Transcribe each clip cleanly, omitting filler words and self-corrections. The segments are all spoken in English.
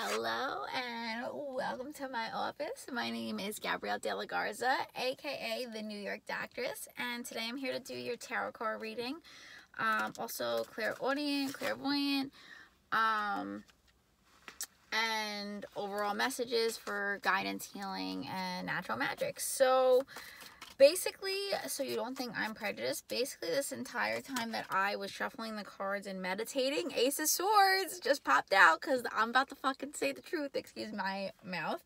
Hello and welcome to my office. My name is Gabrielle De La Garza, aka The New York Doctress, and today I'm here to do your tarot card reading. Also clairaudient, clairvoyant, and overall messages for guidance, healing, and natural magic. So basically, so you don't think I'm prejudiced, basically this entire time that I was shuffling the cards and meditating, Ace of Swords just popped out because I'm about to fucking say the truth, excuse my mouth.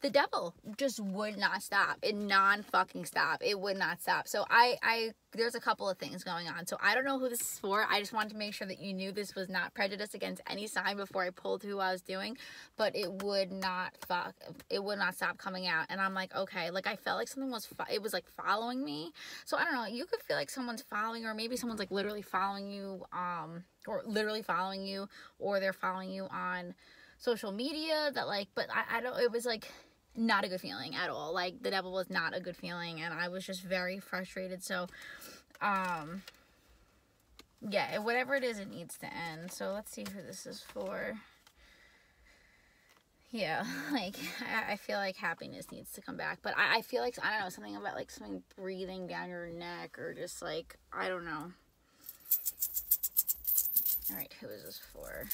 The devil just would not stop. It non-fucking stop. It would not stop. So I there's a couple of things going on. So I don't know who this is for. I just wanted to make sure that you knew this was not prejudice against any sign before I pulled who I was doing, but it would not stop coming out. And I'm like, okay, like I felt like something was, it was like following me. So I don't know, you could feel like someone's following, or maybe someone's like literally following you, or literally following you, or they're following you on social media, that like, but I don't, it was like not a good feeling at all. Like the devil was not a good feeling, and I was just very frustrated. So yeah, whatever it is, it needs to end. So let's see who this is for. Yeah, like I feel like happiness needs to come back, but I feel like, I don't know, something about like something breathing down your neck, or just like, I don't know. All right, who is this for?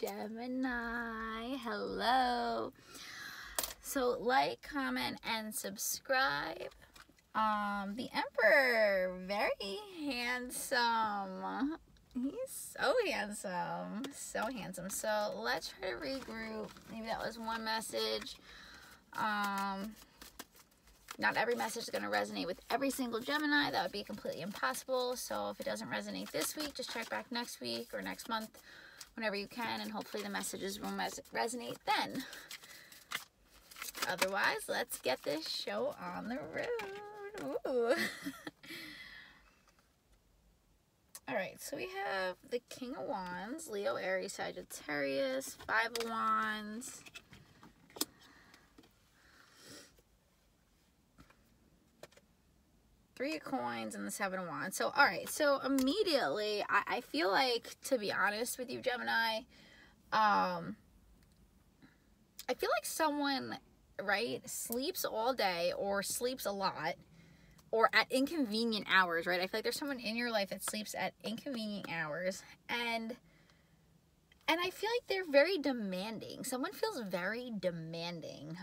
Gemini, hello. So like, comment, and subscribe. The Emperor, very handsome. He's so handsome, so handsome. So let's try to regroup. Maybe that was one message. Not every message is going to resonate with every single Gemini. That would be completely impossible. So if it doesn't resonate this week, just check back next week or next month, whenever you can, and hopefully the messages will resonate then. Otherwise, let's get this show on the road. Ooh. All right, so we have the King of Wands, Leo, Aries, Sagittarius, Five of Wands, Three of Coins, and the Seven of Wands. So, all right. So, immediately, I feel like, to be honest with you, Gemini, I feel like someone, right, sleeps all day, or sleeps a lot, or at inconvenient hours, right? I feel like there's someone in your life that sleeps at inconvenient hours, and I feel like they're very demanding. Someone feels very demanding.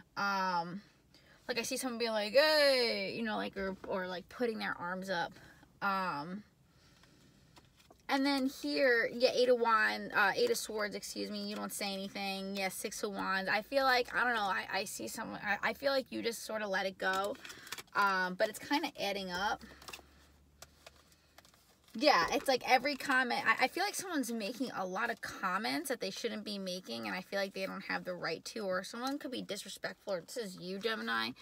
Like I see someone being like, hey, you know, like, or like putting their arms up. And then here, yeah, Eight of Swords, excuse me, you don't say anything. Yeah, Six of Wands. I feel like, I don't know, I see someone, I feel like you just sort of let it go. But it's kind of adding up. Yeah, it's like every comment, I feel like someone's making a lot of comments that they shouldn't be making, and I feel like they don't have the right to, or someone could be disrespectful, or this is you, Gemini,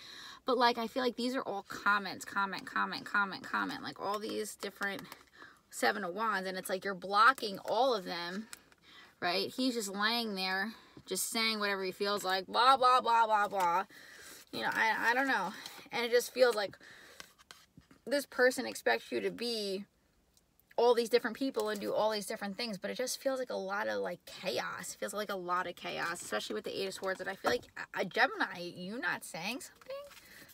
but like, I feel like these are all comments, comment, like all these different Seven of Wands, and it's like you're blocking all of them, right? He's just laying there, just saying whatever he feels like, blah, blah, blah, blah, blah, you know, I don't know, and it just feels like this person expects you to be all these different people and do all these different things, but it just feels like a lot of like chaos. It feels like a lot of chaos, especially with the Eight of Swords. And I feel like a Gemini, you not saying something?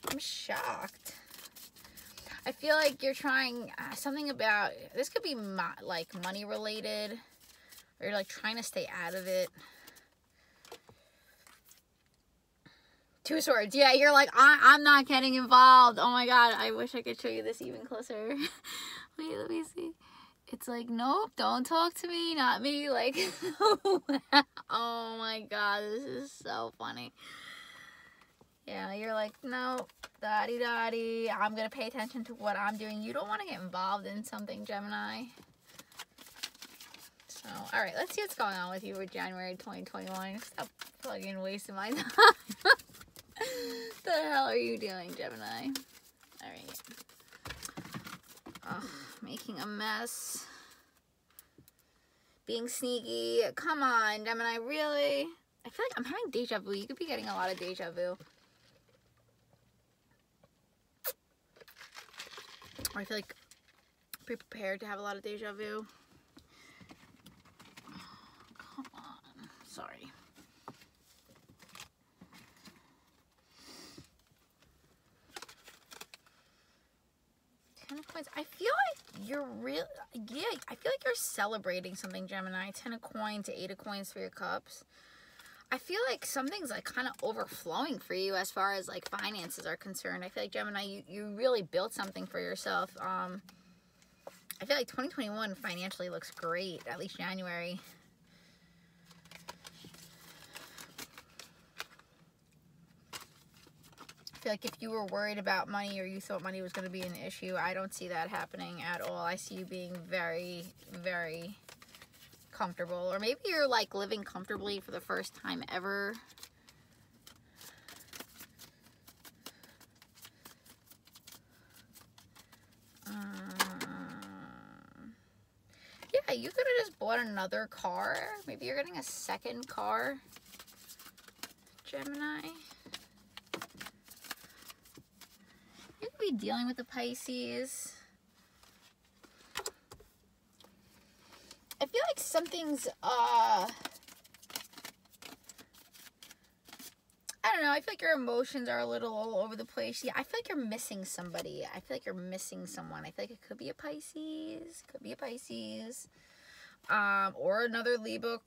I'm shocked. I feel like you're trying something about, this could be like money related, or you're like trying to stay out of it. Two Swords. Yeah, you're like, I'm not getting involved. Oh my God, I wish I could show you this even closer. Wait, let me see. It's like, nope, don't talk to me, not me. Like, oh my God, this is so funny. Yeah, you're like, nope, daddy, daddy. I'm going to pay attention to what I'm doing. You don't want to get involved in something, Gemini. So, all right, let's see what's going on with you for January 2021. Stop fucking wasting my time. The hell are you doing, Gemini? All right. Oh, making a mess, being sneaky. Come on, Gemini, really? I feel like I'm having deja vu. You could be getting a lot of deja vu. I feel like be prepared to have a lot of deja vu. Oh, come on. Sorry. Ten of coins. I feel like you're real. Yeah, I feel like you're celebrating something, Gemini. Ten of coins to eight of coins for your cups. I feel like something's like kind of overflowing for you as far as like finances are concerned. I feel like, Gemini, you really built something for yourself. I feel like 2021 financially looks great, at least January. I feel like if you were worried about money or you thought money was going to be an issue, I don't see that happening at all. I see you being very, very comfortable. Or maybe you're like living comfortably for the first time ever. Yeah, you could have just bought another car. Maybe you're getting a second car, Gemini. You could be dealing with the Pisces. I feel like something's, I don't know. I feel like your emotions are a little all over the place. Yeah, I feel like you're missing somebody. I feel like you're missing someone. I feel like it could be a Pisces. Could be a Pisces. Or another Libra,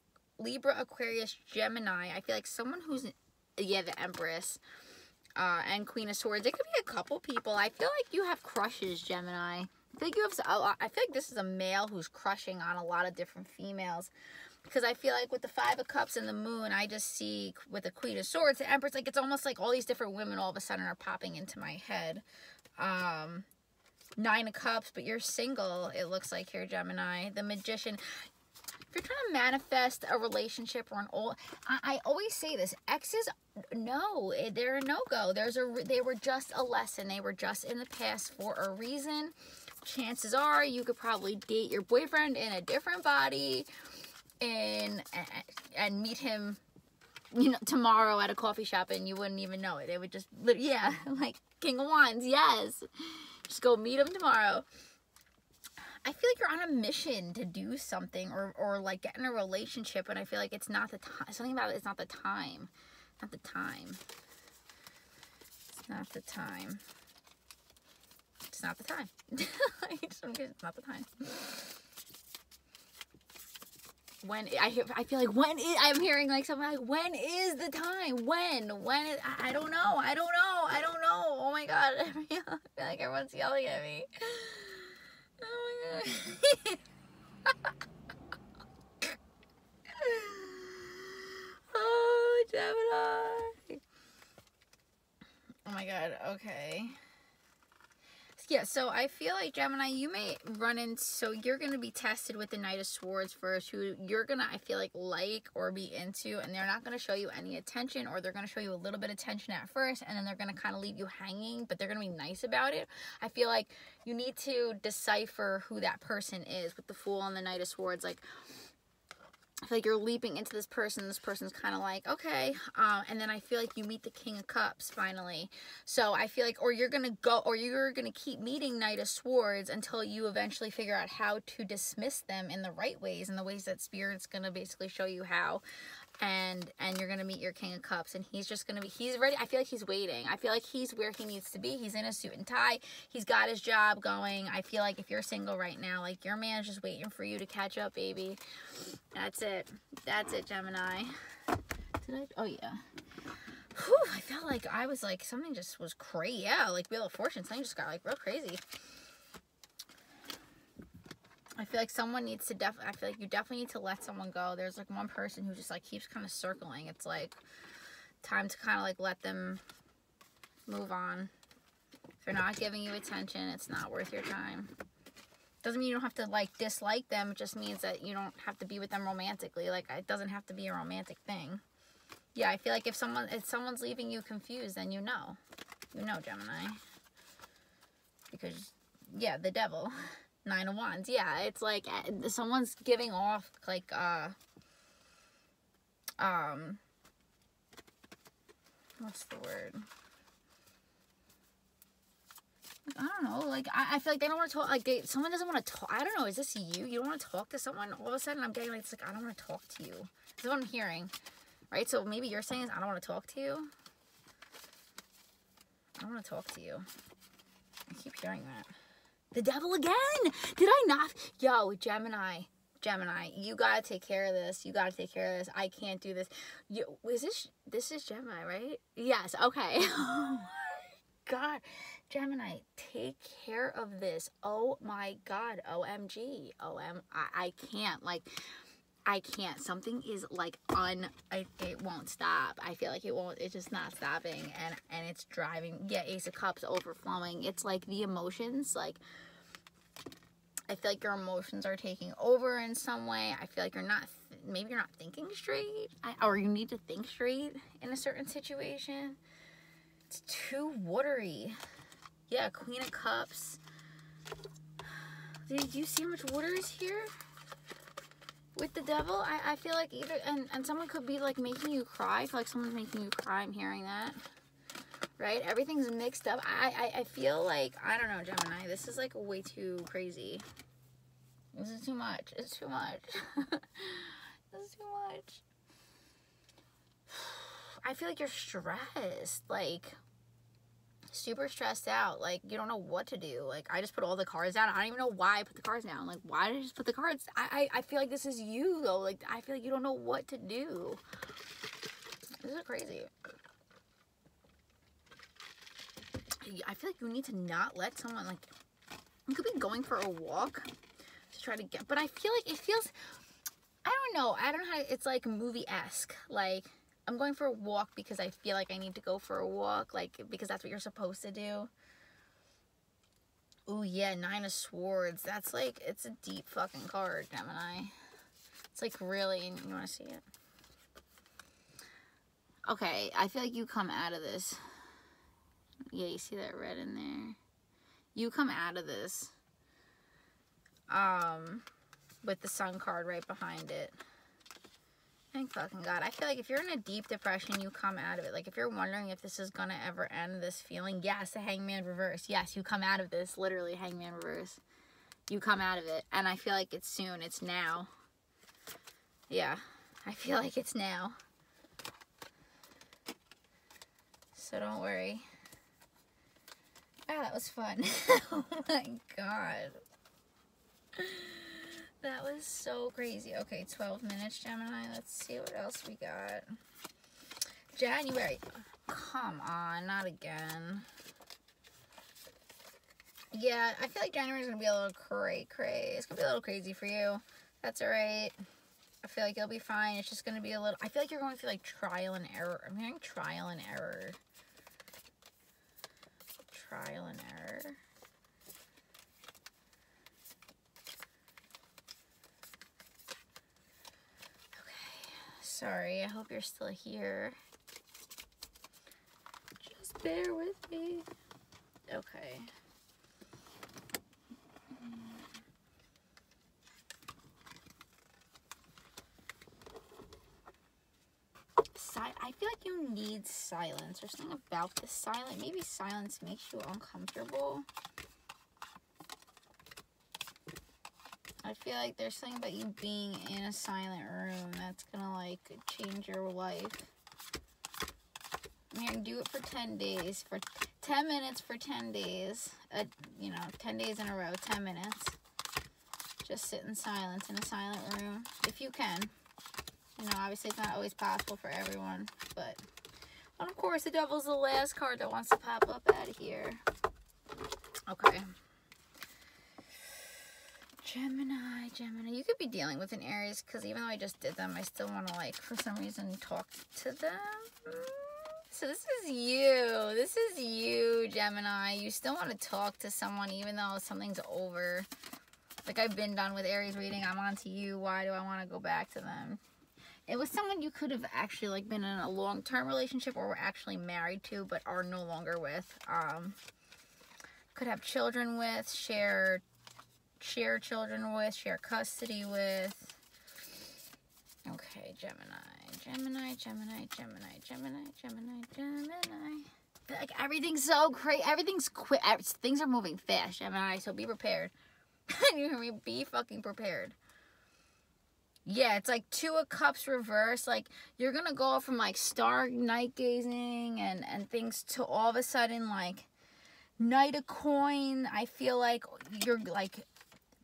Aquarius, Gemini. I feel like someone who's, yeah, the Empress and Queen of Swords. It could be a couple people. I feel like you have crushes, Gemini. I feel like this is a male who's crushing on a lot of different females, because I feel like with the Five of Cups and the Moon, I just see with the Queen of Swords, the Empress, like it's almost like all these different women all of a sudden are popping into my head. Nine of Cups, but you're single, it looks like here, Gemini. The Magician. If you're trying to manifest a relationship or an old, I always say this, exes, no, they're a no-go. They were just a lesson. They were just in the past for a reason. Chances are you could probably date your boyfriend in a different body and meet him, you know, tomorrow at a coffee shop, and you wouldn't even know it. They would just, yeah, like King of Wands, yes. Just go meet him tomorrow. I feel like you're on a mission to do something or like get in a relationship, and I feel like it's not the time. Something about it, it's not the time. Not the time. It's not the time. It's not the time. It's not the time. I feel like I'm hearing like something like, when is the time? When is, I don't know. I don't know. Oh my God. I feel like everyone's yelling at me. Oh my God. Oh, Gemini. Oh my God. Okay. Yeah, so I feel like, Gemini, you may run in, so you're going to be tested with the Knight of Swords first, who you're going to, I feel like or be into, and they're not going to show you any attention, or they're going to show you a little bit of attention at first, and then they're going to kind of leave you hanging, but they're going to be nice about it. I feel like you need to decipher who that person is with the Fool and the Knight of Swords. Like, I feel like you're leaping into this person. This person's kind of like, okay. And then I feel like you meet the King of Cups finally. So I feel like, or you're going to go, or you're going to keep meeting Knight of Swords until you eventually figure out how to dismiss them in the right ways, in the ways that Spirit's going to basically show you how. And you're going to meet your King of Cups, and he's just going to be, he's ready. I feel like he's waiting. I feel like he's where he needs to be. He's in a suit and tie. He's got his job going. I feel like if you're single right now, like your man's just waiting for you to catch up, baby. That's it. That's it, Gemini. Oh yeah. Whew, I felt like I was like, something just was crazy. Yeah, like Wheel of Fortune, something just got like real crazy. I feel like someone needs to I feel like you definitely need to let someone go. There's like one person who just like keeps kind of circling. It's like time to kind of like let them move on. If they're not giving you attention, it's not worth your time. Doesn't mean you don't have to like dislike them. It just means that you don't have to be with them romantically. Like, it doesn't have to be a romantic thing. Yeah, I feel like if someone's leaving you confused, then you know, Gemini, because yeah, the devil. Nine of Wands. Yeah, it's like someone's giving off like what's the word? I don't know, like like, I feel like they don't want to talk. Like, they, someone doesn't want to talk. I don't know. Is this you? You don't want to talk to someone? All of a sudden, I'm getting like, it's like, I don't want to talk to you. That's what I'm hearing. Right? So maybe you're saying is, I don't want to talk to you. I don't want to talk to you. I keep hearing that. The devil again. Did I not? Yo, Gemini. Gemini, you gotta take care of this. You gotta take care of this. I can't do this. Yo, is this, this is Gemini, right? Yes. Okay. Oh my God. Gemini, take care of this. Oh my God. OMG. I can't. Like, I can't. Something is like it won't stop. I feel like it won't. It's just not stopping, and it's driving. Yeah, Ace of Cups overflowing. It's like the emotions, like. I feel like your emotions are taking over in some way. I feel like you're not, maybe you're not thinking straight, or you need to think straight in a certain situation. It's too watery. Yeah, Queen of Cups. Do you see how much water is here? With the devil, I feel like either, and someone could be like making you cry. I feel like someone's making you cry. I'm hearing that. Right? Everything's mixed up. I feel like, I don't know, Gemini. This is like way too crazy. This is too much. It's too much. This is too much. I feel like you're stressed. Like, super stressed out. Like, you don't know what to do. Like, I just put all the cards down. I don't even know why I put the cards down. Like, why did I just put the cards? I feel like this is you, though. Like, I feel like you don't know what to do. This is crazy. I feel like you need to not let someone, like, you could be going for a walk to try to get, but I feel like it feels, I don't know. I don't know how, it's like movie-esque. Like, I'm going for a walk because I feel like I need to go for a walk, like, because that's what you're supposed to do. Oh yeah, Nine of Swords. That's like, it's a deep fucking card, Gemini. It's like really, you want to see it? Okay, I feel like you come out of this. Yeah, you see that red in there? You come out of this with the Sun card right behind it. Thank fucking God. I feel like if you're in a deep depression, you come out of it. Like, if you're wondering if this is gonna ever end, this feeling, yes, the Hangman reverse. Yes, you come out of this. Literally, Hangman reverse. You come out of it. And I feel like it's soon. It's now. Yeah. I feel like it's now. So don't worry. Oh, that was fun. Oh my God. That was so crazy. Okay, 12 minutes, Gemini. Let's see what else we got. January. Come on, not again. Yeah, I feel like January's going to be a little cray-cray. It's going to be a little crazy for you. That's all right. I feel like you'll be fine. It's just going to be a little... I feel like you're going through, like, trial and error. I'm hearing trial and error. Trial and error. Okay. Sorry. I hope you're still here. Just bear with me. Okay. I feel like you need silence or something about this silence. Maybe silence makes you uncomfortable. I feel like there's something about you being in a silent room that's gonna like change your life. I'm gonna do it for 10 days, for 10 minutes for 10 days, you know, 10 days in a row, 10 minutes. Just sit in silence in a silent room if you can. You know, obviously it's not always possible for everyone, but and of course the devil's the last card that wants to pop up out of here. Okay. Gemini, Gemini. You could be dealing with an Aries because even though I just did them, I still want to like, for some reason, talk to them. So this is you. This is you, Gemini. You still want to talk to someone even though something's over. Like, I've been done with Aries reading. I'm on to you. Why do I want to go back to them? It was someone you could have actually like been in a long-term relationship or were actually married to but are no longer with. Could have children with, share children with, share custody with. Okay, Gemini. Like, everything's so crazy. Everything's quick. Things are moving fast, Gemini. So be prepared. Be fucking prepared. Yeah, it's like Two of Cups reverse. Like, you're going to go from, like, star night gazing and things to all of a sudden, like, Knight of Coin. I feel like you're, like,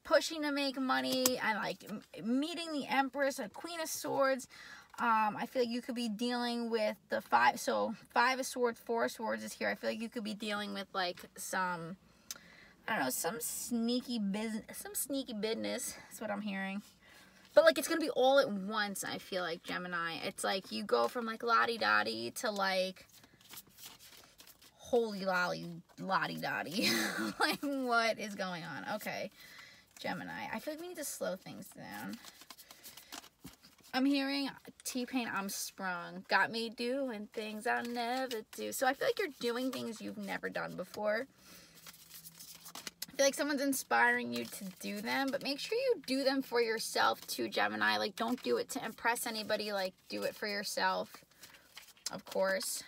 pushing to make money. I like meeting the Empress, a Queen of Swords. I feel like you could be dealing with the five. So Five of Swords, Four of Swords is here. I feel like you could be dealing with, like, some, I don't know, some sneaky business. That's what I'm hearing. But, like, it's going to be all at once, I feel like, Gemini. It's like you go from, like, la-di-da-di to, like, holy lolly, la-di-da-di. Like, what is going on? Okay, Gemini. I feel like we need to slow things down. I'm hearing T-Pain, I'm sprung. Got me doing things I'll never do. So I feel like you're doing things you've never done before. I feel like someone's inspiring you to do them, but make sure you do them for yourself too, Gemini. Like, don't do it to impress anybody. Like, do it for yourself, of course.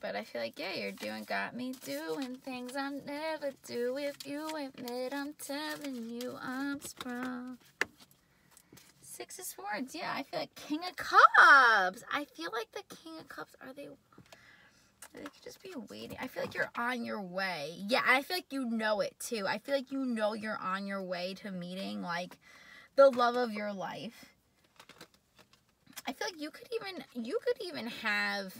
But I feel like, yeah, you're doing, got me doing things I never do. If you ain't mad, I'm telling you, I'm sprung. Six of Swords, yeah, I feel like King of Cups. I feel like the King of Cups, they could just be waiting. I feel like you're on your way. Yeah, I feel like you know it too. I feel like you know you're on your way to meeting, like, the love of your life. I feel like you could even have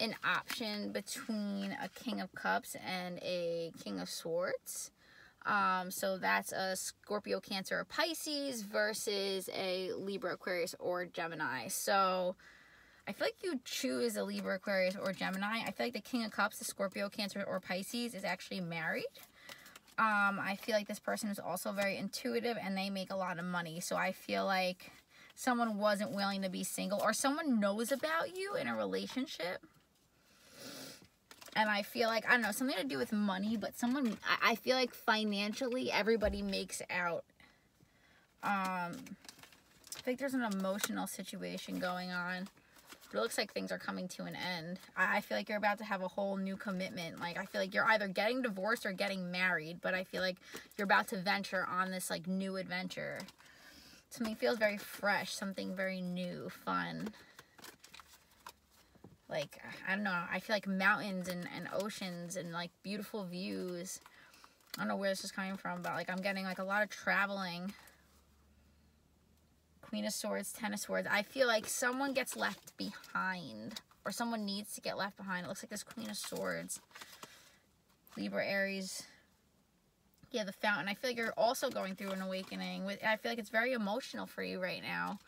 an option between a King of Cups and a King of Swords. So that's a Scorpio, Cancer, or Pisces versus a Libra, Aquarius, or Gemini. So I feel like you choose a Libra, Aquarius, or Gemini. I feel like the King of Cups, the Scorpio, Cancer, or Pisces is actually married. I feel like this person is also very intuitive and they make a lot of money. So I feel like someone wasn't willing to be single, or someone knows about you in a relationship. And I feel like, I don't know, something to do with money, but someone, I feel like financially everybody makes out. I think there's an emotional situation going on. It looks like things are coming to an end. I feel like you're about to have a whole new commitment. Like, I feel like you're either getting divorced or getting married, but I feel like you're about to venture on this, like, new adventure. Something feels very fresh, something very new, fun. Like, I don't know, I feel like mountains and oceans and, like, beautiful views. I don't know where this is coming from, but, like, I'm getting, like, a lot of traveling. Queen of Swords, Ten of Swords. I feel like someone gets left behind, or someone needs to get left behind. It looks like this Queen of Swords, Libra, Aries. Yeah, the Fountain. I feel like you're also going through an awakening. I feel like it's very emotional for you right now,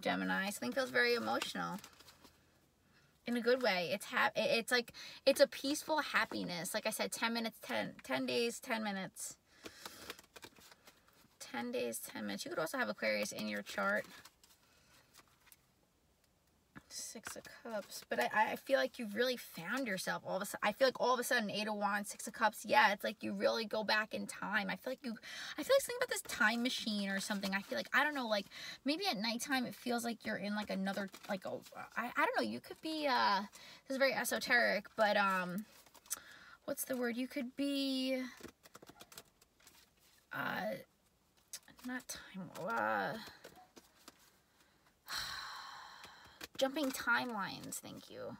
Gemini. Something feels very emotional in a good way. It's like, it's a peaceful happiness. Like I said, 10 days, 10 minutes. You could also have Aquarius in your chart. Six of Cups. But I feel like you've really found yourself all of a sudden. I feel like all of a sudden, Eight of Wands, Six of Cups. Yeah, it's like you really go back in time. I feel like something about this time machine or something. I feel like, I don't know, like, maybe at nighttime it feels like you're in, like, another, like, a, I don't know. You could be, this is very esoteric, but, what's the word? You could be, not time, jumping timelines, thank you.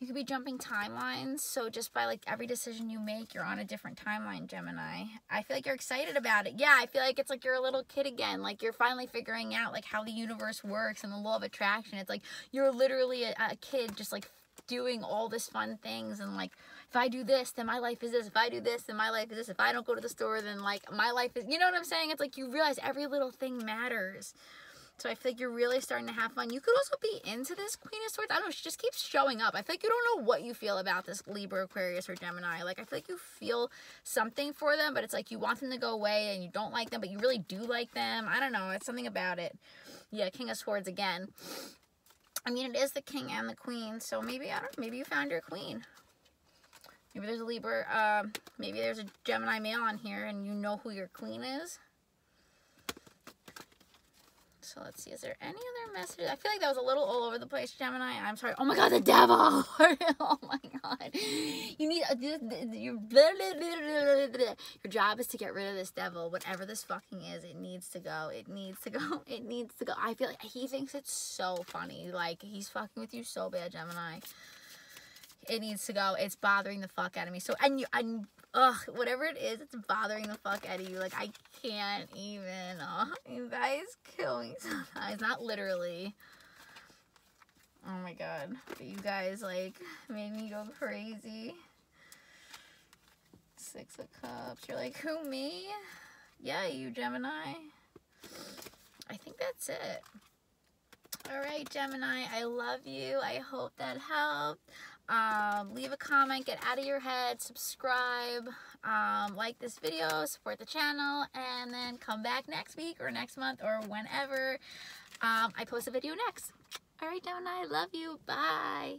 You could be jumping timelines, so just by, like, every decision you make, you're on a different timeline, Gemini. I feel like you're excited about it. Yeah, I feel like it's like you're a little kid again. Like, you're finally figuring out, like, how the universe works and the law of attraction. It's like you're literally a kid just, like, doing all this fun things and, like, if I do this, then my life is this. If I do this, then my life is this. If I don't go to the store, then, like, my life is... You know what I'm saying? It's like you realize every little thing matters. So I feel like you're really starting to have fun. You could also be into this Queen of Swords. I don't know. She just keeps showing up. I feel like you don't know what you feel about this Libra, Aquarius, or Gemini. Like, I feel like you feel something for them, but it's like you want them to go away and you don't like them, but you really do like them. I don't know. It's something about it. Yeah, King of Swords again. I mean, it is the King and the Queen, so maybe, I don't know, maybe you found your Queen. Maybe there's a Libra, maybe there's a Gemini male on here and you know who your Queen is. So let's see, is there any other message? I feel like that was a little all over the place, Gemini. I'm sorry. Oh my God, the devil. Oh my God. You need, your job is to get rid of this devil. Whatever this fucking is, it needs to go. It needs to go. It needs to go. I feel like he thinks it's so funny. Like, he's fucking with you so bad, Gemini. It needs to go. It's bothering the fuck out of me. So, whatever it is, it's bothering the fuck out of you. Like, I can't even. Oh, you guys kill me sometimes. Not literally. Oh my God. But you guys, like, made me go crazy. 6 of Cups. You're like, who, me? Yeah, you, Gemini. I think that's it. All right, Gemini. I love you. I hope that helped. Leave a comment, get out of your head, subscribe, like this video, support the channel, and then come back next week or next month or whenever I post a video next. All right, Gemini, I love you. Bye.